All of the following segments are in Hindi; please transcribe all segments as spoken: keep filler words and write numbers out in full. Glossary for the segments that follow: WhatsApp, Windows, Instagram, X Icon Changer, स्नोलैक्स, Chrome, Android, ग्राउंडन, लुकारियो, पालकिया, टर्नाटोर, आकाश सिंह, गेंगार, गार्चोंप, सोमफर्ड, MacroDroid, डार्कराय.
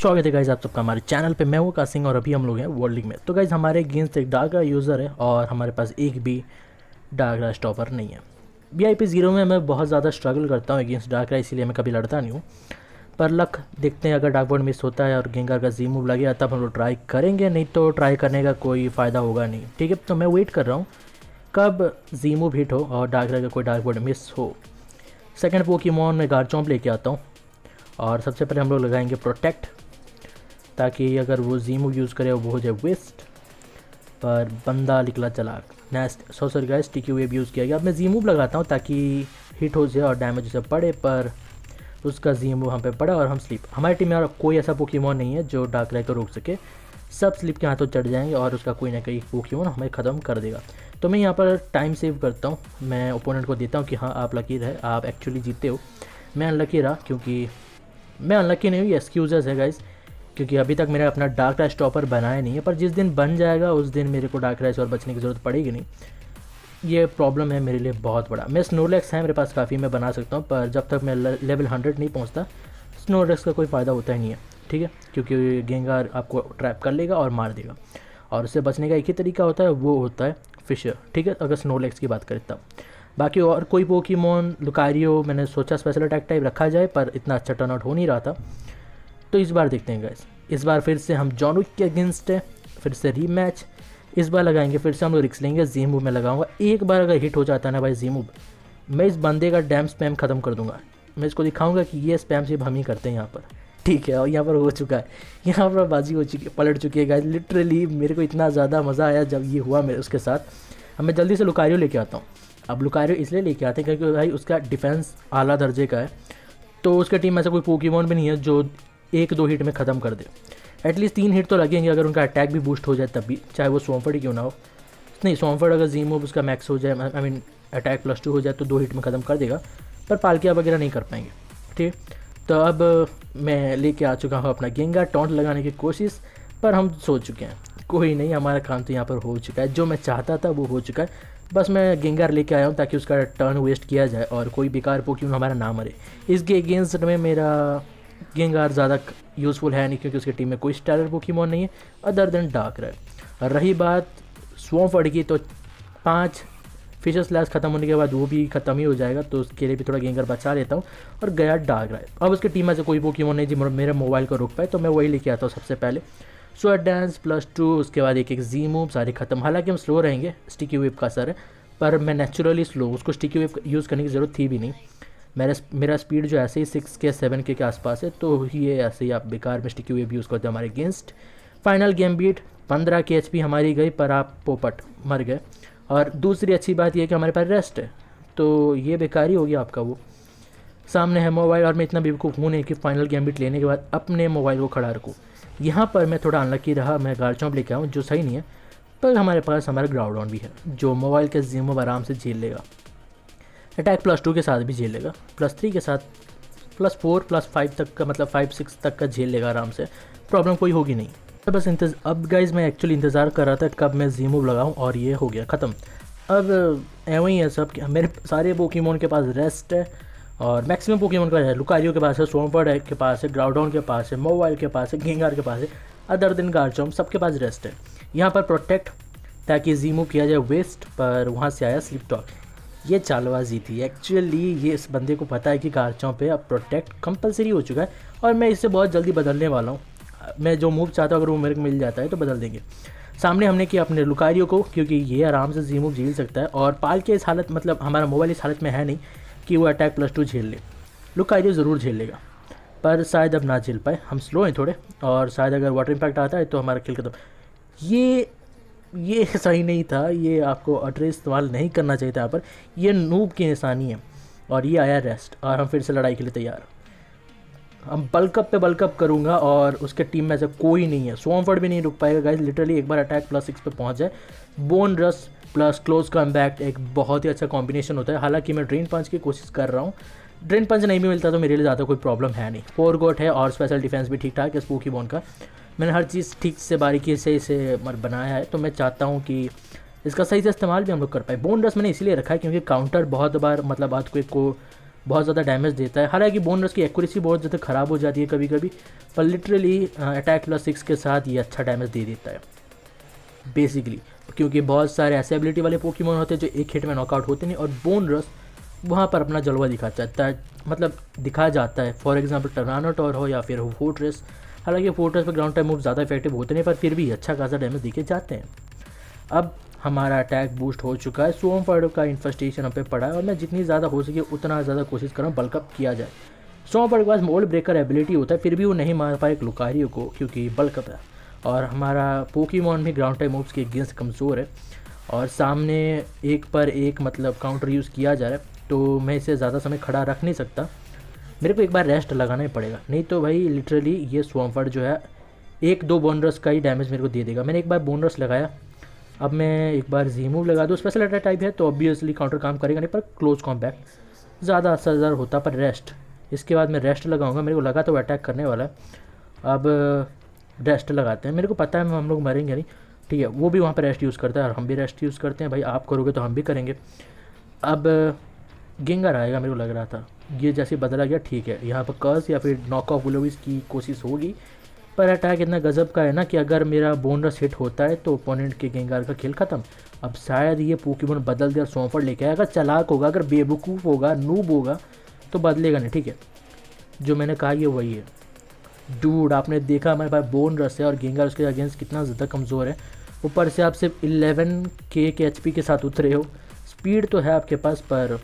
स्वागत है गाइज आप सबका हमारे चैनल पे। मैं हूँ आकाश सिंह और अभी हम लोग हैं वर्ल्ड लीग में। तो गाइज हमारे अगेंस्ट एक डार्कराय यूज़र है और हमारे पास एक भी डार्कराय स्टॉपर नहीं है। वीआईपी जीरो में मैं बहुत ज़्यादा स्ट्रगल करता हूँ अगेंस्ट डार्कराय, इसलिए मैं कभी लड़ता नहीं हूँ। पर लक देखते हैं, अगर डार्कबोर्ड मिस होता है और गेंगार का जी मूव लगेगा तब हम लोग ट्राई करेंगे, नहीं तो ट्राई करने का कोई फ़ायदा होगा नहीं। ठीक है, तो मैं वेट कर रहा हूँ कब जी मूव हिट हो और डार्कराय का कोई डार्कबोर्ड मिस हो। सेकेंड पोकेमॉन में गार्चोंप लेके आता हूँ और सबसे पहले हम लोग लगाएंगे प्रोटेक्ट, ताकि अगर वो जीमू यूज़ करे वो हो जाए वेस्ट। पर बंदा निकला चला नेस्ट सौ सौ गाइस टिकी वेब यूज़ किया गया। अब मैं जीमू लगाता हूँ ताकि हिट हो जाए और डैमेज उसे पड़े, पर उसका जीमू हम पे पड़ा और हम स्लिप। हमारी टीम में और कोई ऐसा पोकेमॉन नहीं है जो डार्कराय को रोक सके, सब स्लिप के हाथों चढ़ जाएंगे और उसका कोई ना कोई पोकेमॉन हमें ख़त्म कर देगा। तो मैं यहाँ पर टाइम सेव करता हूँ, मैं ओपोनेंट को देता हूँ कि हाँ आप लकी रहे, आप एक्चुअली जीतते हो। मैं अनलकी रहा क्योंकि मैं अनलकी नहीं हुई, एक्सक्यूजेस है गाइस, क्योंकि अभी तक मैंने अपना डार्कराय स्टॉपर बनाया नहीं है। पर जिस दिन बन जाएगा उस दिन मेरे को डार्कराय से और बचने की ज़रूरत पड़ेगी नहीं। ये प्रॉब्लम है मेरे लिए बहुत बड़ा। मैं स्नोलैक्स है मेरे पास काफ़ी, मैं बना सकता हूँ, पर जब तक मैं लेवल हंड्रेड नहीं पहुँचता स्नोलैक्स का कोई फ़ायदा होता ही नहीं है। ठीक है, क्योंकि गेंगार आपको ट्रैप कर लेगा और मार देगा और उससे बचने का एक ही तरीका होता है, वो होता है फिशर। ठीक है, अगर स्नोलैक्स की बात करें तब बाकी और कोई पोकेमॉन। लुकारियो मैंने सोचा स्पेशल अटैक टाइप रखा जाए, पर इतना अच्छा टर्न आउट हो नहीं रहा था, तो इस बार देखते हैं गाइस। इस बार फिर से हम जॉन विक के अगेंस्ट है, फिर से रीमैच इस बार लगाएंगे। फिर से हम लोग रिक्स लेंगे, जी मूव में लगाऊंगा। एक बार अगर हिट हो जाता है ना भाई जी मूव, मैं इस बंदे का डैम स्पैम ख़त्म कर दूंगा। मैं इसको दिखाऊंगा कि ये स्पैम सिर्फ हम ही करते हैं यहाँ पर। ठीक है, और यहाँ पर हो चुका है, यहाँ पर बाजी हो चुकी है, पलट चुकी है गाइस। लिटरली मेरे को इतना ज़्यादा मज़ा आया जब ये हुआ मेरे उसके साथ। मैं जल्दी से लुकारियो लेके आता हूँ। अब लुकारियो इसलिए लेके आते हैं क्योंकि भाई उसका डिफेंस आला दर्जे का है, तो उसके टीम में ऐसा कोई पोकेमॉन भी नहीं है जो एक दो हिट में ख़त्म कर दे। एटलीस्ट तीन हिट तो लगेंगे, अगर उनका अटैक भी बूस्ट हो जाए तब भी, चाहे वो सोमफर्ड ही क्यों ना हो। नहीं, सोमफर्ड अगर जी मूव उसका मैक्स हो जाए, I mean attack plus two हो जाए तो दो हिट में ख़त्म कर देगा, पर पालकिया वगैरह नहीं कर पाएंगे। ठीक, तो अब मैं लेके आ चुका हूँ अपना गेंगार, टॉन्ट लगाने की कोशिश, पर हम सो चुके हैं। कोई नहीं, हमारा काम तो यहाँ पर हो चुका है, जो मैं चाहता था वो हो चुका है। बस मैं गेंगार लेके आया हूँ ताकि उसका टर्न वेस्ट किया जाए और कोई बेकार पोकेमॉन हमारा ना मरे। इसके अगेंस्ट में मेरा गेंगार ज़्यादा यूज़फुल है नहीं, क्योंकि उसकी टीम में कोई स्टारर पोकेमॉन नहीं है अदर देन डार्कराय। रही बात सोमफर्ड की, तो पाँच फिशर स्लैश ख़त्म होने के बाद वो भी ख़त्म ही हो जाएगा, तो उसके लिए भी थोड़ा गेंगार बचा लेता हूँ और गया डार्कराय। अब उसकी टीम में से कोई पोकेमॉन नहीं जो मेरे मोबाइल को रोक पाए, तो मैं वही लेके आता हूँ सबसे पहले। सो डांस प्लस टू, उसके बाद एक एक जी मूव, सारे ख़त्म। हालांकि हम स्लो रहेंगे, स्टिकी वेब का असर है, पर मैं नेचुरली स्लो, उसको स्टिकी वेब यूज़ करने की ज़रूरत थी भी नहीं। मेरा मेरा स्पीड जो ऐसे ही सिक्स के सेवन के के आसपास है, तो ये ऐसे ही आप बेकार में स्टिकी वेब यूज़ करते हो हमारे अगेंस्ट। फाइनल गेम बीट, पंद्रह की एच पी हमारी गई, पर आप पोपट मर गए। और दूसरी अच्छी बात यह है कि हमारे पास रेस्ट है, तो ये बेकार ही हो गया आपका। वो सामने है मोबाइल और मैं इतना बेवकूफ़ हूँ नहीं कि फाइनल गेम बीट लेने के बाद अपने मोबाइल को खड़ा रखूँ। यहाँ पर मैं थोड़ा अनलकी रहा, मैं गार्चोंप लेके आऊँ जो सही नहीं है, पर हमारे पास हमारा ग्राउंडन भी है जो मोबाइल के जीमो आराम से झेल लेगा, अटैक प्लस टू के साथ भी झेल लेगा, प्लस थ्री के साथ, प्लस फोर, प्लस फाइव तक का, मतलब फाइव सिक्स तक का झेल लेगा आराम से, प्रॉब्लम कोई होगी नहीं। तो बस इंतज़ अब गाइज मैं एक्चुअली इंतज़ार कर रहा था कब मैं जीमो लगाऊँ और ये हो गया ख़त्म। अब एवं ही है सब, मेरे सारे पोकेमॉन के पास रेस्ट है और मैक्सिमम पोकेमॉन का है। लुकारियो के पास है, सोमफर्ड के पास है, ग्राउंडन के पास है, मोबाइल के पास है, गेंगार के पास है, अदर दिन गार्चोंप, सबके पास रेस्ट है। यहाँ पर प्रोटेक्ट ताकि जीमो किया जाए वेस्ट, पर वहाँ से आया स्लिप टॉक। ये चालबाजी थी एक्चुअली, ये इस बंदे को पता है कि गार्चोंप पे अब प्रोटेक्ट कंपलसरी हो चुका है और मैं इससे बहुत जल्दी बदलने वाला हूँ। मैं जो मूव चाहता हूँ अगर वो मेरे को मिल जाता है तो बदल देंगे। सामने हमने किया अपने लुकारियो को, क्योंकि ये आराम से जी मूव झेल सकता है और पालकिया इस हालत, मतलब हमारा मोबाइल इस हालत में है नहीं कि वो अटैक प्लस टू झेल ले। लुकारियो ज़रूर झेल लेगा, पर शायद अब ना झेल पाए, हम स्लो हैं थोड़े, और शायद अगर वाटर इम्पैक्ट आता है तो हमारा खेल खत्म। ये ये सही नहीं था, ये आपको अटरे इस्तेमाल नहीं करना चाहिए था यहाँ पर, ये नूब की निशानी है। और ये आया रेस्ट और हम फिर से लड़ाई के लिए तैयार। हम बल्कअप पे बल्कअप करूँगा और उसके टीम में ऐसा कोई नहीं है, सोमफर्ड भी नहीं रुक पाएगा गाइज। लिटरली एक बार अटैक प्लस सिक्स पे पहुँच जाए, बोन रस प्लस क्लोज कॉम्बैक्ट एक बहुत ही अच्छा कॉम्बिनेशन होता है। हालांकि मैं ड्रेन पंच की कोशिश कर रहा हूँ, ड्रेन पंच नहीं भी मिलता तो मेरे लिए ज़्यादा कोई प्रॉब्लम है नहीं। फोर गोट है और स्पेशल डिफेंस भी ठीक ठाक है स्पूकीबॉन का। मैंने हर चीज़ ठीक से बारीकी से इसे बनाया है, तो मैं चाहता हूँ कि इसका सही से इस्तेमाल भी हम लोग कर पाए। बोन रस मैंने इसलिए रखा है क्योंकि काउंटर बहुत बार, मतलब आर्थ क्वेक को बहुत ज़्यादा डैमेज देता है। हालांकि बोन रश की एक्यूरेसी बहुत ज़्यादा ख़राब हो जाती है कभी कभी, पर लिटरली अटैक प्लस सिक्स के साथ ये अच्छा डैमेज दे देता है बेसिकली, क्योंकि बहुत सारे ऐसे एबिलिटी वाले पोकेमॉन होते हैं जो एक हिट में नॉकआउट होते नहीं, और बोन रश वहाँ पर अपना जलवा दिखा जाता है, मतलब दिखा जाता है। फॉर एग्जांपल टर्नानोटोर हो या फिर फोर्ट्रेस, हालांकि फोर्ट्रेस पर ग्राउंड टाइप मूव ज़्यादा इफेक्टिव होते नहीं, पर फिर भी अच्छा खासा डैमेज दिखे जाते हैं। अब हमारा अटैक बूस्ट हो चुका है, सोमफर्ड का इन्फेस्टेशन हम पे पड़ा है और मैं जितनी ज़्यादा हो सके उतना ज़्यादा कोशिश कर रहा हूँ बल्कअप किया जाए। सोमफर्ड के पास मोल्ड ब्रेकर एबिलिटी होता है, फिर भी वो नहीं मार पाए लुकारियो को क्योंकि बल्कअप है, और हमारा पोकेमॉन भी ग्राउंड टाइप मूव्स के अगेंस्ट कमज़ोर है और सामने एक पर एक मतलब काउंटर यूज़ किया जा रहा है, तो मैं इसे ज़्यादा समय खड़ा रख नहीं सकता, मेरे को एक बार रेस्ट लगाना ही पड़ेगा, नहीं तो भाई लिटरली ये स्वाम्फर्ड जो है एक दो बोनरस का ही डैमेज मेरे को दे देगा। मैंने एक बार बोनरस लगाया, अब मैं एक बार जी मूव लगा दूँ, स्पेशल अटैक टाइप है तो ऑब्वियसली काउंटर काम करेगा नहीं, पर क्लोज कॉम्बैट ज़्यादा असरदार होता, पर रेस्ट इसके बाद मैं रेस्ट लगाऊंगा, मेरे को लगा तो अटैक करने वाला है। अब रेस्ट लगाते हैं, मेरे को पता है हम लोग मरेंगे नहीं, ठीक है, वो भी वहाँ पर रेस्ट यूज़ करता है और हम भी रेस्ट यूज़ करते हैं, भाई आप करोगे तो हम भी करेंगे। अब गेंगार आएगा मेरे को लग रहा था, ये जैसे बदला गया, ठीक है, यहाँ पर कर्स या फिर नॉक ऑफ ग्लोविस की कोशिश होगी, पर अटैक इतना गजब का है ना कि अगर मेरा बोनरस हिट होता है तो ओपोनेंट के गेंगार का खेल खत्म। अब शायद ये पोकेमॉन बदल दिया और सोमफर्ड लेके आया, अगर चालाक होगा, अगर बेवकूफ़ होगा, नूब होगा तो बदलेगा नहीं, ठीक है, जो मैंने कहा ये वही है। डूड आपने देखा हमारे पास बोनरस है और गेंगार उसके अगेंस्ट कितना ज़्यादा कमज़ोर है, ऊपर से आप सिर्फ इलेवन के के एच पी के साथ उतरे हो, स्पीड तो है आपके पास पर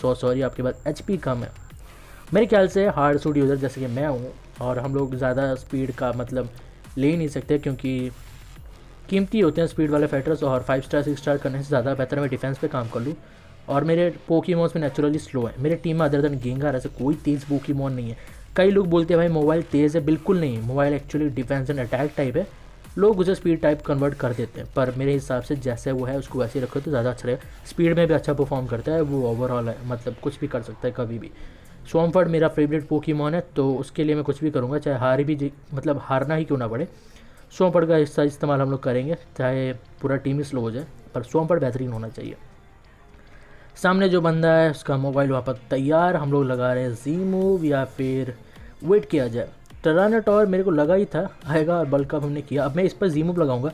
सो सॉरी आपके पास एच पी कम है। मेरे ख्याल से हार्ड सूट यूज़र जैसे कि मैं हूँ और हम लोग ज़्यादा स्पीड का मतलब ले नहीं सकते क्योंकि कीमती होते हैं स्पीड वाले फैक्टर्स, और फाइव स्टार सिक्स स्टार करने से ज़्यादा बेहतर मैं डिफेंस पे काम कर लूँ, और मेरे पोकीमॉन्स में नेचुरली स्लो है। मेरे टीम में अदर दैन गेंगार ऐसे कोई तेज़ पोकीमॉन नहीं है। कई लोग बोलते हैं भाई मोबाइल तेज़ है, बिल्कुल नहीं, mobile actually defence and attack type है, लोग उसे स्पीड टाइप कन्वर्ट कर देते हैं, पर मेरे हिसाब से जैसे वो है उसको वैसे रखो तो ज़्यादा अच्छा रहेगा। स्पीड में भी अच्छा परफॉर्म करता है वो, ओवरऑल है, मतलब कुछ भी कर सकता है कभी भी। सोमफर्ड मेरा फेवरेट पोकेमॉन है तो उसके लिए मैं कुछ भी करूँगा, चाहे हार भी मतलब हारना ही क्यों ना पड़े, सोमफर्ड का हिस्सा इस्तेमाल हम लोग करेंगे, चाहे पूरा टीम ही स्लो हो जाए, पर सोमफर्ड बेहतरीन होना चाहिए। सामने जो बंदा है उसका मोबाइल वहाँ पर तैयार, हम लोग लगा रहे हैं जी मूव या फिर वेट किया जाए। टर्नाटोर मेरे को लगा ही था आएगा और बल्कअप हमने किया, अब मैं इस पर जी मूव लगाऊंगा।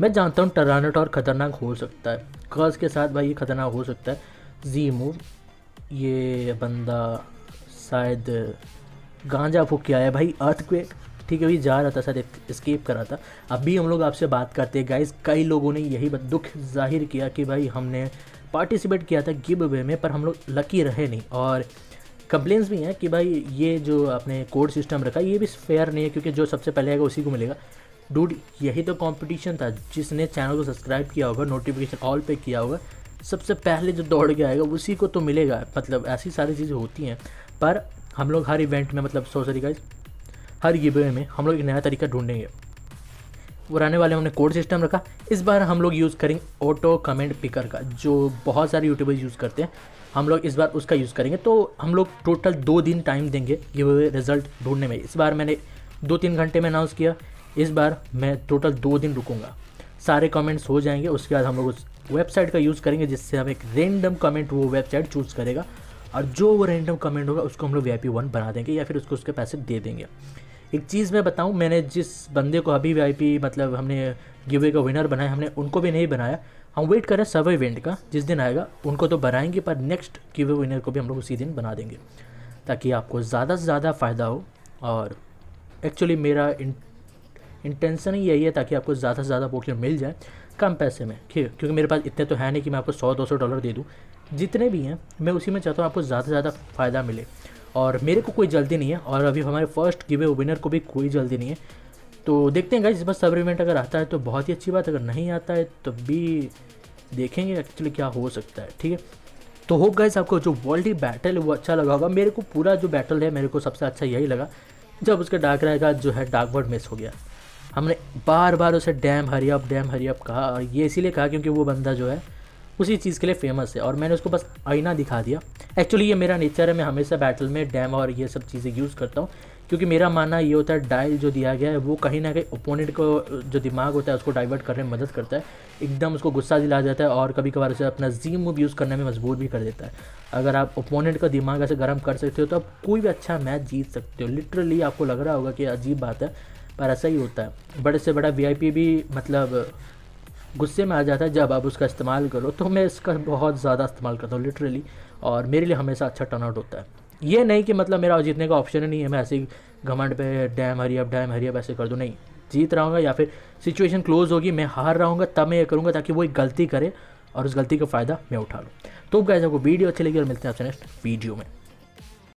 मैं जानता हूँ टर्नाटोर खतरनाक हो सकता है, कर्ज के साथ भाई ये खतरनाक हो सकता है। जी मूव, ये बंदा शायद गांजा फूक के आया भाई, अर्थक्वेक, ठीक है, वही जा रहा था शायद एस्केप कर रहा था। अभी हम लोग आपसे बात करते हैं गाइस, कई लोगों ने यही दुख जाहिर किया कि भाई हमने पार्टिसिपेट किया था गिव अवे में पर हम लोग लकी रहे नहीं, और कंप्लेंट्स भी हैं कि भाई ये जो आपने कोड सिस्टम रखा ये भी फेयर नहीं है क्योंकि जो सबसे पहले आएगा उसी को मिलेगा। डूड यही तो कंपटीशन था, जिसने चैनल को सब्सक्राइब किया होगा, नोटिफिकेशन ऑल पे किया होगा, सबसे पहले जो दौड़ के आएगा उसी को तो मिलेगा, मतलब ऐसी सारी चीज़ें होती हैं। पर हम लोग हर इवेंट में मतलब सो सॉरी गाइस हर गिव अवे में हम लोग एक नया तरीका ढूंढेंगे। पुराने वाले हमने कोड सिस्टम रखा, इस बार हम लोग यूज़ करेंगे ऑटो कमेंट पिकर का, जो बहुत सारे यूट्यूबर्स यूज़ करते हैं, हम लोग इस बार उसका यूज़ करेंगे। तो हम लोग टोटल दो दिन टाइम देंगे गिव अवे रिजल्ट ढूंढने में। इस बार मैंने दो तीन घंटे में अनाउंस किया, इस बार मैं टोटल दो दिन रुकूंगा, सारे कमेंट्स हो जाएंगे, उसके बाद हम लोग उस वेबसाइट का यूज़ करेंगे जिससे हम एक रेंडम कमेंट वो वेबसाइट चूज़ करेगा, और जो वो रेंडम कमेंट होगा उसको हम लोग वी आई पी वन बना देंगे या फिर उसको उसके पैसे दे देंगे। एक चीज़ मैं बताऊं, मैंने जिस बंदे को अभी वी आई पी मतलब हमने गिव अवे का विनर बनाया, हमने उनको भी नहीं बनाया, हम वेट कर रहे हैं सर्वे इवेंट का जिस दिन आएगा, उनको तो बनाएंगे पर नेक्स्ट गिव अवे विनर को भी हम लोग उसी दिन बना देंगे ताकि आपको ज़्यादा से ज़्यादा फ़ायदा हो। और एक्चुअली मेरा इंटेंशन ही यही है ताकि आपको ज़्यादा से ज़्यादा पोकेमॉन मिल जाए कम पैसे में, क्योंकि मेरे पास इतने तो है नहीं कि मैं आपको सौ दो सौ डॉलर दे दूँ, जितने भी हैं मैं उसी में चाहता हूँ आपको ज़्यादा से ज़्यादा फ़ायदा मिले, और मेरे को कोई जल्दी नहीं है और अभी हमारे फर्स्ट गिव अवे विनर को भी कोई जल्दी नहीं है। तो देखते हैं गाइस, इस बार सर्वे इवेंट अगर आता है तो बहुत ही अच्छी बात, अगर नहीं आता है तो भी देखेंगे एक्चुअली क्या हो सकता है, ठीक है। तो होप गाइस आपको जो वर्ल्डी बैटल है वो अच्छा लगा होगा, मेरे को पूरा जो बैटल है मेरे को सबसे अच्छा यही लगा, जब उसका डार्कराय का जो है डार्क वर्ड मिस हो गया, हमने बार बार उसे damn hurry up damn hurry up कहा, और ये इसीलिए कहा क्योंकि वो बंदा जो है उसी चीज़ के लिए फेमस है और मैंने उसको बस आईना दिखा दिया। एक्चुअली ये मेरा नेचर है, मैं हमेशा बैटल में डैम और ये सब चीज़ें यूज़ करता हूँ, क्योंकि मेरा मानना ये होता है डायल जो दिया गया है वो कहीं ना कहीं ओपोनेंट को जो दिमाग होता है उसको डाइवर्ट करने में मदद करता है, एकदम उसको गुस्सा दिला जाता है और कभी कभार उसे अपना जी मूव यूज़ करने में मजबूर भी कर देता है। अगर आप ओपोनेंट का दिमाग ऐसे गर्म कर सकते हो तो आप कोई भी अच्छा मैच जीत सकते हो। लिटरली आपको लग रहा होगा कि अजीब बात है पर ऐसा ही होता है। बड़े से बड़ा वीआईपी भी मतलब गुस्से में आ जाता है जब आप उसका इस्तेमाल करो, तो मैं इसका बहुत ज़्यादा इस्तेमाल करता हूँ लिटरली और मेरे लिए हमेशा अच्छा टर्नआउट होता है। ये नहीं कि मतलब मेरा जीतने का ऑप्शन ही नहीं है, मैं ऐसे ही घमंड पे damn hurry up damn hurry up ऐसे कर दूँ, नहीं। जीत रहा हूँ या फिर सिचुएशन क्लोज होगी मैं हार रहा हूँ तब मैं ये करूँगा ताकि वो एक गलती करे और उस गलती का फ़ायदा मैं उठा लूँ। तो गाइस आपको वीडियो अच्छी लगी और मिलते हैं आपसे नेक्स्ट वीडियो में।